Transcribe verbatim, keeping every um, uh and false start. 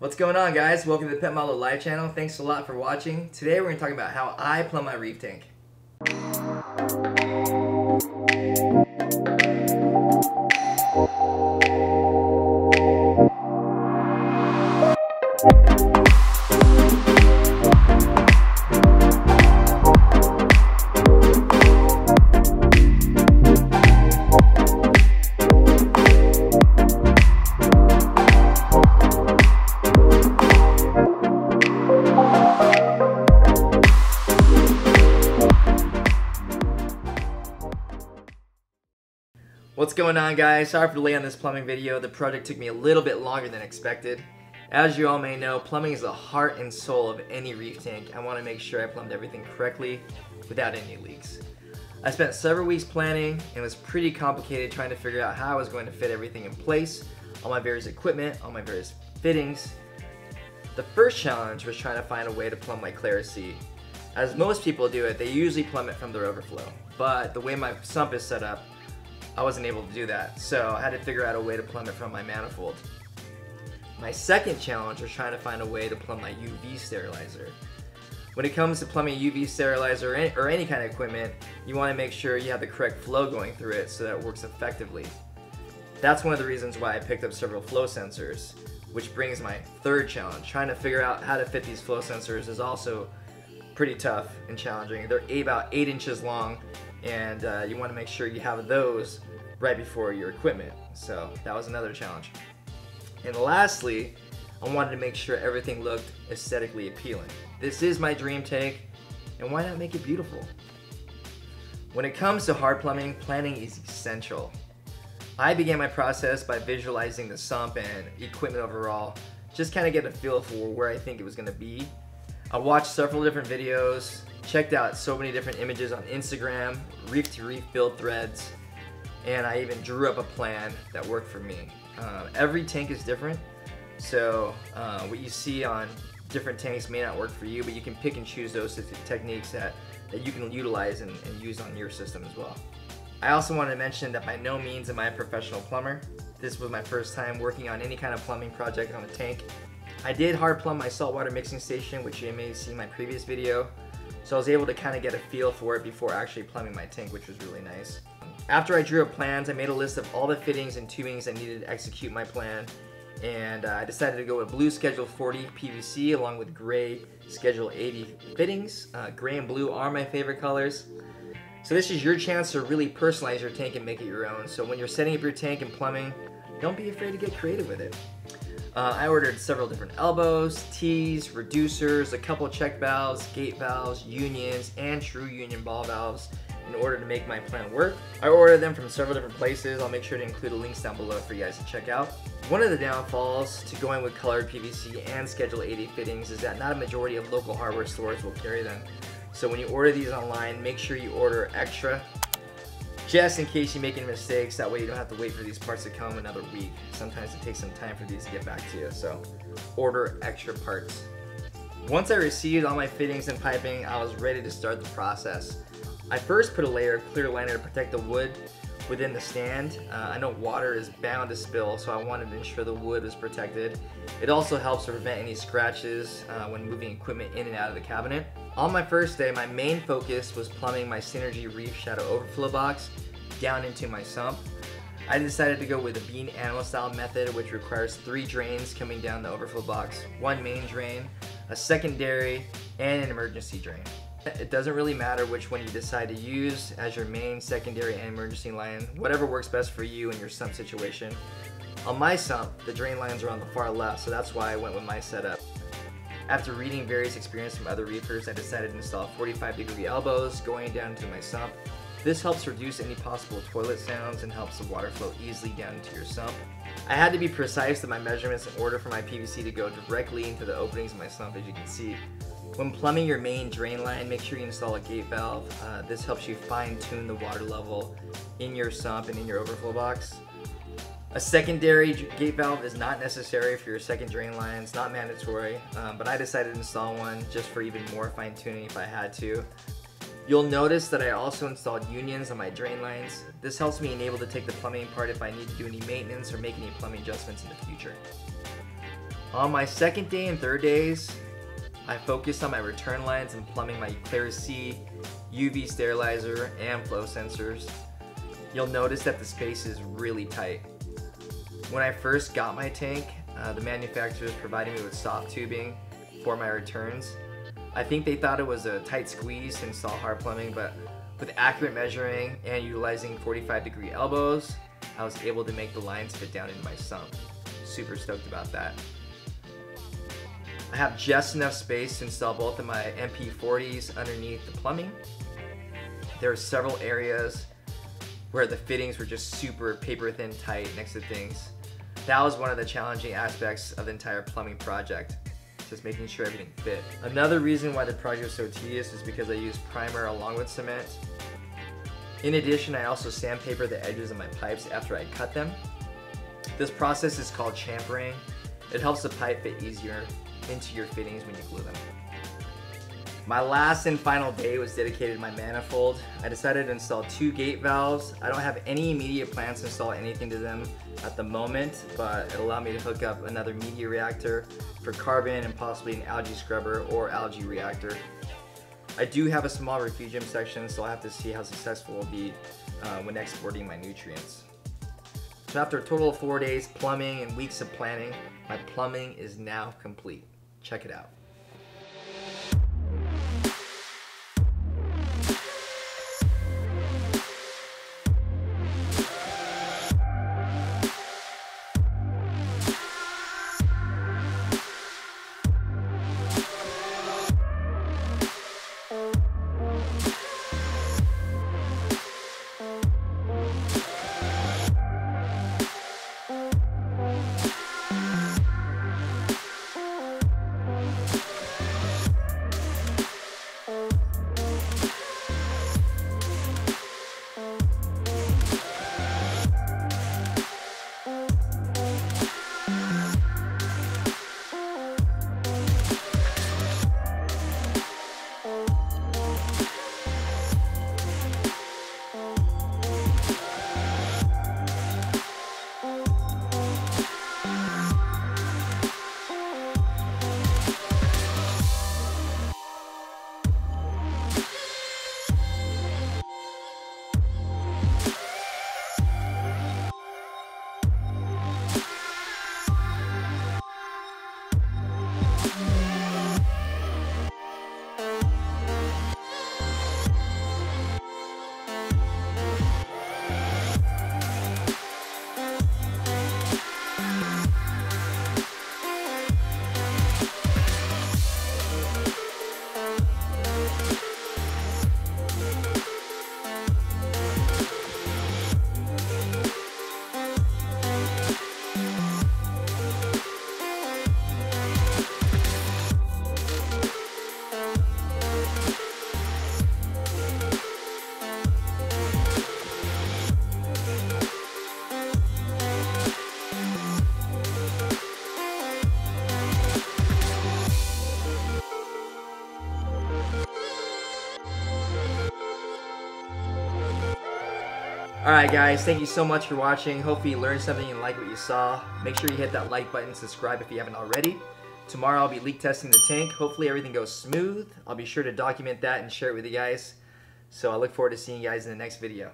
What's going on, guys? Welcome to the Petmalu Life channel. Thanks a lot for watching. Today we're going to talk about how I plumb my reef tank. What's going on, guys? Sorry for the delay on this plumbing video. The project took me a little bit longer than expected. As you all may know, plumbing is the heart and soul of any reef tank. I want to make sure I plumbed everything correctly without any leaks. I spent several weeks planning and was pretty complicated trying to figure out how I was going to fit everything in place, all my various equipment, all my various fittings. The first challenge was trying to find a way to plumb my ClariSea. As most people do it, they usually plumb it from their overflow, but the way my sump is set up, I wasn't able to do that, so I had to figure out a way to plumb it from my manifold. My second challenge was trying to find a way to plumb my U V sterilizer. When it comes to plumbing a U V sterilizer or any, or any kind of equipment, you want to make sure you have the correct flow going through it so that it works effectively. That's one of the reasons why I picked up several flow sensors, which brings my third challenge. Trying to figure out how to fit these flow sensors is also pretty tough and challenging. They're about eight inches long, and uh, you want to make sure you have those right before your equipment, so that was another challenge. And lastly, I wanted to make sure everything looked aesthetically appealing. This is my dream tank, and why not make it beautiful? When it comes to hard plumbing, planning is essential. I began my process by visualizing the sump and equipment overall, just kind of get a feel for where I think it was going to be. I watched several different videos, checked out so many different images on Instagram, reef-to-reef build threads, and I even drew up a plan that worked for me. Um, every tank is different, so uh, what you see on different tanks may not work for you, but you can pick and choose those techniques that, that you can utilize and, and use on your system as well. I also want to mention that by no means am I a professional plumber. This was my first time working on any kind of plumbing project on a tank. I did hard plumb my saltwater mixing station, which you may have seen in my previous video. So I was able to kind of get a feel for it before actually plumbing my tank, which was really nice. After I drew up plans, I made a list of all the fittings and tubings I needed to execute my plan, and uh, I decided to go with blue Schedule forty P V C along with gray Schedule eighty fittings. Uh, gray and blue are my favorite colors. So this is your chance to really personalize your tank and make it your own. So when you're setting up your tank and plumbing, don't be afraid to get creative with it. Uh, I ordered several different elbows, tees, reducers, a couple check valves, gate valves, unions, and true union ball valves in order to make my plan work. I ordered them from several different places. I'll make sure to include the links down below for you guys to check out. One of the downfalls to going with colored P V C and Schedule eighty fittings is that not a majority of local hardware stores will carry them. So when you order these online, make sure you order extra, just in case you make any mistakes, that way you don't have to wait for these parts to come another week. Sometimes it takes some time for these to get back to you, so order extra parts. Once I received all my fittings and piping, I was ready to start the process. I first put a layer of clear liner to protect the wood within the stand. Uh, I know water is bound to spill, so I wanted to ensure the wood was protected. It also helps to prevent any scratches uh, when moving equipment in and out of the cabinet. On my first day, my main focus was plumbing my Synergy Reef Shadow Overflow Box down into my sump. I decided to go with a bean animal style method, which requires three drains coming down the overflow box, one main drain, a secondary, and an emergency drain. It doesn't really matter which one you decide to use as your main, secondary, and emergency line, whatever works best for you and your sump situation. On my sump, the drain lines are on the far left, so that's why I went with my setup. After reading various experience from other reefers, I decided to install forty-five degree elbows going down into my sump. This helps reduce any possible toilet sounds and helps the water flow easily down into your sump. I had to be precise with my measurements in order for my P V C to go directly into the openings of my sump, as you can see. When plumbing your main drain line, make sure you install a gate valve. Uh, this helps you fine tune the water level in your sump and in your overflow box. A secondary gate valve is not necessary for your second drain line. It's not mandatory, um, but I decided to install one just for even more fine tuning if I had to. You'll notice that I also installed unions on my drain lines. This helps me enable to take the plumbing apart if I need to do any maintenance or make any plumbing adjustments in the future. On my second day and third days, I focused on my return lines and plumbing my ClariSea, U V sterilizer, and flow sensors. You'll notice that the space is really tight. When I first got my tank, uh, the manufacturers provided me with soft tubing for my returns. I think they thought it was a tight squeeze to install hard plumbing, but with accurate measuring and utilizing forty-five degree elbows, I was able to make the lines fit down into my sump. Super stoked about that. I have just enough space to install both of my M P forties underneath the plumbing. There are several areas where the fittings were just super paper thin tight next to things. That was one of the challenging aspects of the entire plumbing project, just making sure everything fit. Another reason why the project was so tedious is because I used primer along with cement. In addition, I also sandpapered the edges of my pipes after I cut them. This process is called chamfering. It helps the pipe fit easier into your fittings when you glue them. My last and final day was dedicated to my manifold. I decided to install two gate valves. I don't have any immediate plans to install anything to them at the moment, but it allowed me to hook up another media reactor for carbon and possibly an algae scrubber or algae reactor. I do have a small refugium section, so I'll have to see how successful it will be uh, when exporting my nutrients. So after a total of four days plumbing and weeks of planning, my plumbing is now complete. Check it out. Alright guys, thank you so much for watching. Hopefully you learned something and like what you saw. Make sure you hit that like button, subscribe if you haven't already. Tomorrow I'll be leak testing the tank. Hopefully everything goes smooth. I'll be sure to document that and share it with you guys. So I look forward to seeing you guys in the next video.